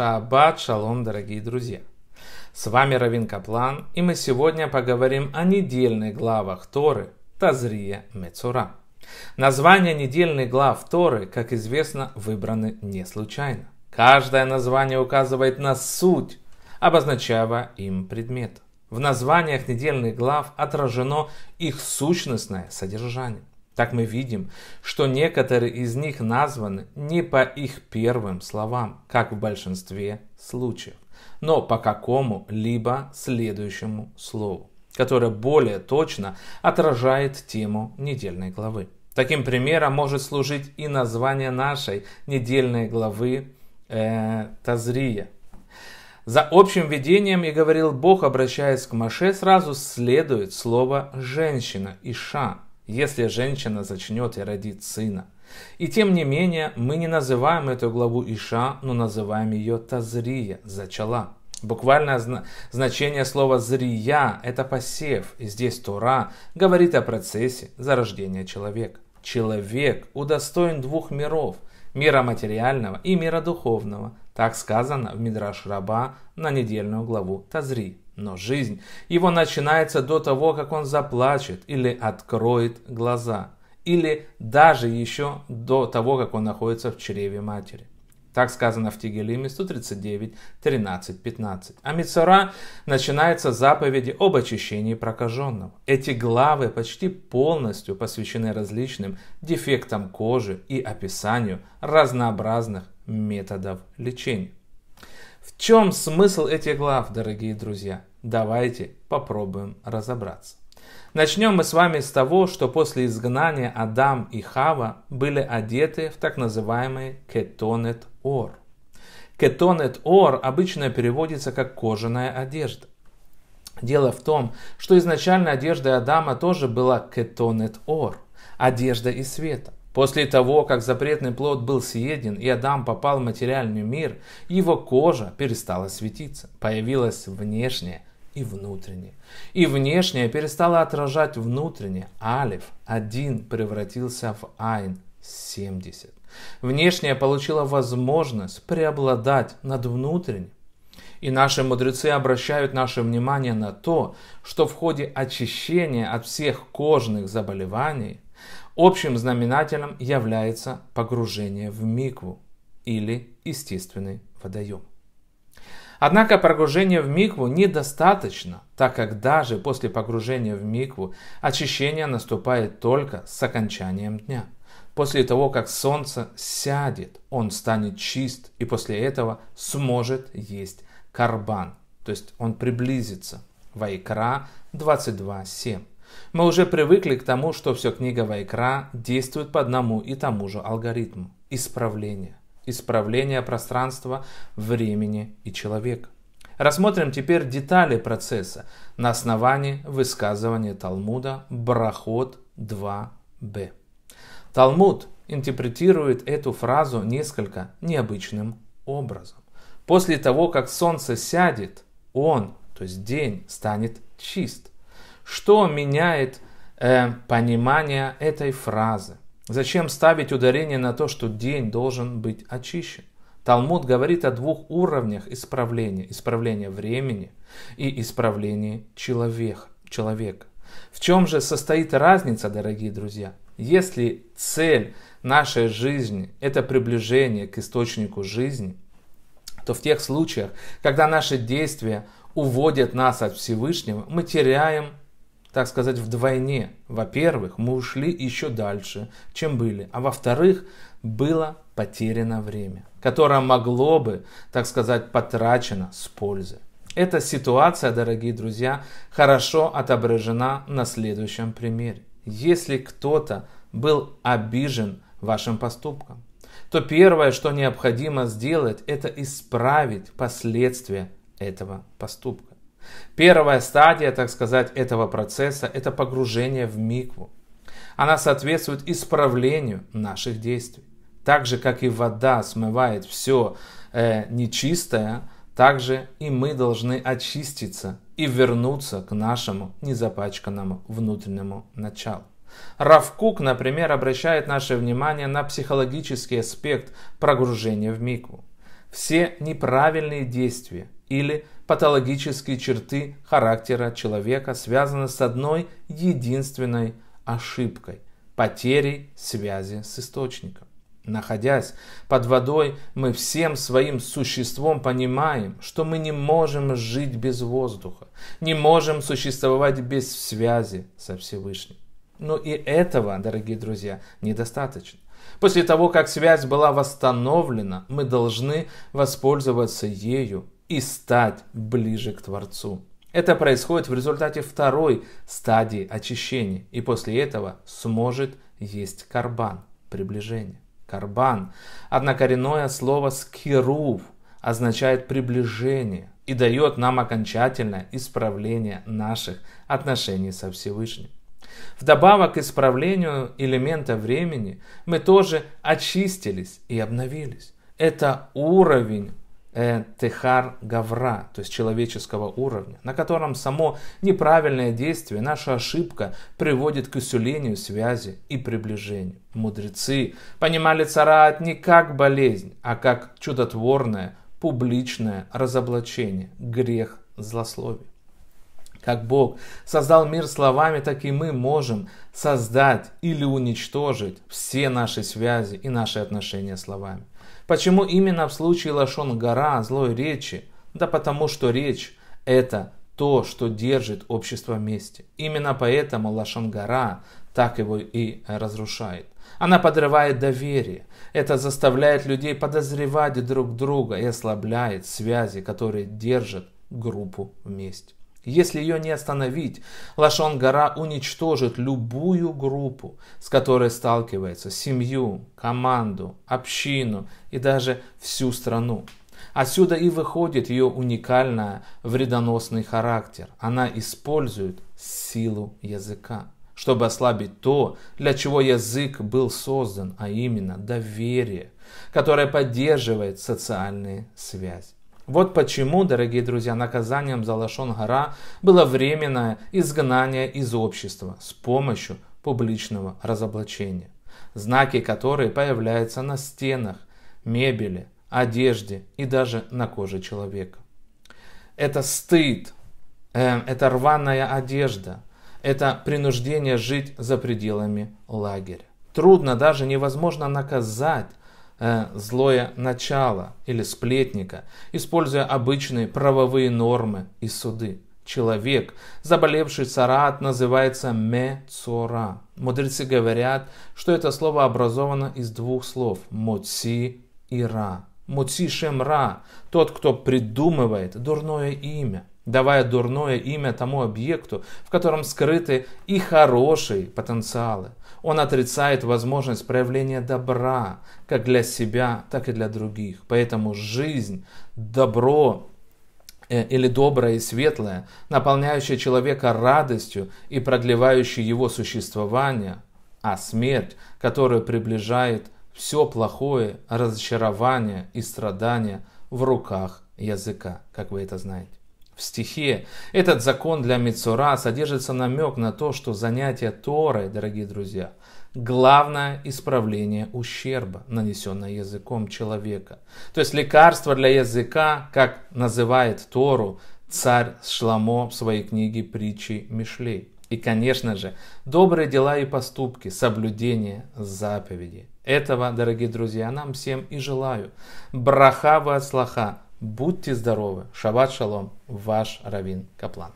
Шаббат шалом, дорогие друзья! С вами раввин Каплан, и мы сегодня поговорим о недельных главах Торы Тазрия-Мецора. Названия недельных глав Торы, как известно, выбраны не случайно. Каждое название указывает на суть, обозначая им предмет. В названиях недельных глав отражено их сущностное содержание. Так мы видим, что некоторые из них названы не по их первым словам, как в большинстве случаев, но по какому-либо следующему слову, которое более точно отражает тему недельной главы. Таким примером может служить и название нашей недельной главы Тазрия. За общим видением «И говорил Бог, обращаясь к Моше», сразу следует слово «женщина» – «иша», если женщина зачнет и родит сына. И тем не менее, мы не называем эту главу «Иша», но называем ее «Тазрия» – «зачала». Буквальное значение слова «зрия» – это «посев», и здесь Тора говорит о процессе зарождения человека. Человек удостоен двух миров – мира материального и мира духовного, так сказано в Мидраш Раба на недельную главу Тазри. Но жизнь его начинается до того, как он заплачет или откроет глаза, или даже еще до того, как он находится в чреве матери. Так сказано в Тегелиме 139, 13, 15. А Мецора начинается заповеди об очищении прокаженного. Эти главы почти полностью посвящены различным дефектам кожи и описанию разнообразных методов лечения. В чем смысл этих глав, дорогие друзья? Давайте попробуем разобраться. Начнем мы с вами с того, что после изгнания Адам и Хава были одеты в так называемый кетонет ор. Кетонет ор обычно переводится как кожаная одежда. Дело в том, что изначально одежда Адама тоже была кетонет ор, одежда из света. После того, как запретный плод был съеден и Адам попал в материальный мир, его кожа перестала светиться, появилась внешняя и внутренняя. И внешняя перестала отражать внутреннее. Алиф 1 превратился в Айн 70. Внешняя получила возможность преобладать над внутренним. И наши мудрецы обращают наше внимание на то, что в ходе очищения от всех кожных заболеваний общим знаменателем является погружение в микву или естественный водоем. Однако погружение в микву недостаточно, так как даже после погружения в микву очищение наступает только с окончанием дня. После того, как солнце сядет, он станет чист и после этого сможет есть карбан, то есть он приблизится. Вайкра 22.7. Мы уже привыкли к тому, что все книга Вайкра действует по одному и тому же алгоритму – исправление. Исправление пространства, времени и человека. Рассмотрим теперь детали процесса на основании высказывания Талмуда Брахот 2b. Талмуд интерпретирует эту фразу несколько необычным образом. После того, как солнце сядет, он, то есть день, станет чист. Что меняет понимание этой фразы? Зачем ставить ударение на то, что день должен быть очищен? Талмуд говорит о двух уровнях исправления. Исправление времени и исправление человека. В чем же состоит разница, дорогие друзья? Если цель нашей жизни – это приближение к источнику жизни, то в тех случаях, когда наши действия уводят нас от Всевышнего, мы теряем, так сказать, вдвойне. Во-первых, мы ушли еще дальше, чем были. А во-вторых, было потеряно время, которое могло бы, так сказать, потрачено с пользой. Эта ситуация, дорогие друзья, хорошо отображена на следующем примере. Если кто-то был обижен вашим поступком, то первое, что необходимо сделать, это исправить последствия этого поступка. Первая стадия, так сказать, этого процесса – это погружение в микву. Она соответствует исправлению наших действий. Так же, как и вода смывает все нечистое, так же и мы должны очиститься и вернуться к нашему незапачканному внутреннему началу. Рав Кук, например, обращает наше внимание на психологический аспект погружения в микву. все неправильные действия или патологические черты характера человека связаны с одной единственной ошибкой – потерей связи с источником. Находясь под водой, мы всем своим существом понимаем, что мы не можем жить без воздуха, не можем существовать без связи со Всевышним. Но и этого, дорогие друзья, недостаточно. После того, как связь была восстановлена, мы должны воспользоваться ею и стать ближе к Творцу. Это происходит в результате второй стадии очищения, и после этого сможет есть карбан, приближение. Карбан, однокоренное слово «скирув», означает «приближение» и дает нам окончательное исправление наших отношений со Всевышним. Вдобавок к исправлению элемента времени мы тоже очистились и обновились. Это уровень Техар Гавра, то есть человеческого уровня, на котором само неправильное действие, наша ошибка приводит к усилению связи и приближению. Мудрецы понимали цараат не как болезнь, а как чудотворное публичное разоблачение, грех злословия. Как Бог создал мир словами, так и мы можем создать или уничтожить все наши связи и наши отношения словами. Почему именно в случае Лашон-гора, злой речи? Да потому что речь – это то, что держит общество вместе. Именно поэтому Лашон-гора так его и разрушает. Она подрывает доверие. Это заставляет людей подозревать друг друга и ослабляет связи, которые держат группу вместе. Если ее не остановить, Лашон-гора уничтожит любую группу, с которой сталкивается, семью, команду, общину и даже всю страну. Отсюда и выходит ее уникальный вредоносный характер. Она использует силу языка, чтобы ослабить то, для чего язык был создан, а именно доверие, которое поддерживает социальные связи. Вот почему, дорогие друзья, наказанием за Лашон-гора было временное изгнание из общества с помощью публичного разоблачения, знаки которые появляются на стенах, мебели, одежде и даже на коже человека. Это стыд, это рваная одежда, это принуждение жить за пределами лагеря. Трудно, даже невозможно наказать злое начало или сплетника, используя обычные правовые нормы и суды. Человек, заболевший цараат, называется мецора. Мудрецы говорят, что это слово образовано из двух слов «моци» и «ра». «Моци шем ра» – тот, кто придумывает дурное имя, давая дурное имя тому объекту, в котором скрыты и хорошие потенциалы. Он отрицает возможность проявления добра, как для себя, так и для других. Поэтому жизнь, добро или доброе и светлое, наполняющее человека радостью и продлевающее его существование, а смерть, которая приближает все плохое, разочарование и страдания в руках языка, как вы это знаете. В стихе этот закон для Мецора содержится намек на то, что занятие Торой, дорогие друзья, главное исправление ущерба, нанесенного языком человека. То есть лекарство для языка, как называет Тору царь Шломо в своей книге «Притчи Мишлей». И, конечно же, добрые дела и поступки, соблюдение заповедей. Этого, дорогие друзья, нам всем и желаю. Браха ва ацлаха. Будьте здоровы. Шаббат шалом. Ваш раввин Каплан.